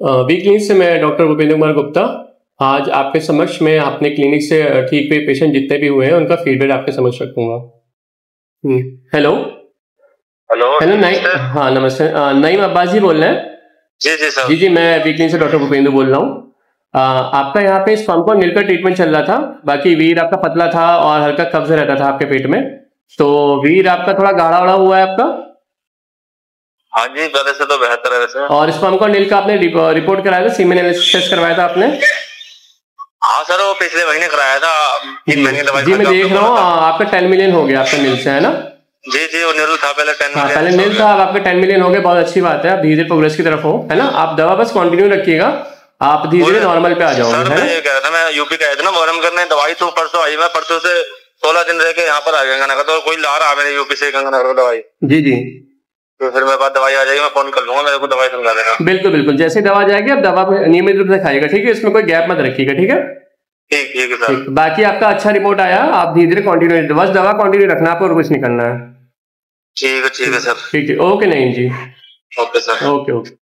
WeClinic से मैं doctor Bhupendra Kumar Gupta आज आपके समक्ष में अपने क्लिनिक से ठीक हुए पेशेंट जितने भी हुए हैं उनका फीडबैक आपके समक्ष रखूंगा। हेलो हेलो हेलो नईम, हाँ नमस्ते, नईम अब्बास जी बोल रहे हैं। जी सर। जी मैं WeClinic से डॉक्टर भूपेंद्र बोल रहा हूँ। आपका यहाँ पे स्पंप और नील का ट्रीटमेंट चल रहा था, बाकी वीर आपका पतला था और हल्का कब्ज रहता था आपके पेट में, तो वीर आपका थोड़ा गाढ़ा वाढ़ा हुआ है आपका। हाँ जी, पहले से तो बेहतर है सर। और स्पंप और नील का आपने रिपोर्ट कराया था, सीमेन एनालिसिस करवाया था आपने। हाँ सर, वो पिछले महीने कराया था, 3 महीने दवाई। जी मैं देख रहा हूँ आपका 10 मिलियन हो गया आपका नील से, है ना। जी वो नील था पहले, 10 मिलियन था, आपका 10 मिलियन हो गया। बहुत अच्छी बात है, आप धीरे धीरे प्रोग्रेस की तरफ हो, है ना। आप दवा बस कंटिन्यू रखिएगा, आप धीरे धीरे नॉर्मल पे आ जाओगे। मैं ये कह रहा था, मैं यूपी का इतना मोहरम करने दवाई तो परसों आई, मैं परसों से 16 दिन रह के यहाँ पर आ गंगानगर, तो कोई ला रहा मेरे यूपी से गंगानगर दवाई। जी तो फिर मेरे पास दवाई आ जाएगी, मैं फोन कर लूंगा, मेरे को दवाई समझा देना। बिल्कुल, जैसे दवा जाएगी आप दवा नियमित रूप से खाइएगा, ठीक है। इसमें कोई गैप मत रखिएगा, ठीक है। ठीक है सर। बाकी आपका अच्छा रिपोर्ट आया, आप धीरे धीरे कंटिन्यू, बस दवा कंटिन्यू रखना, आपको और कुछ नहीं करना है। ठीक है सर। ठीक है, okay Naeem ji. Okay sir, okay.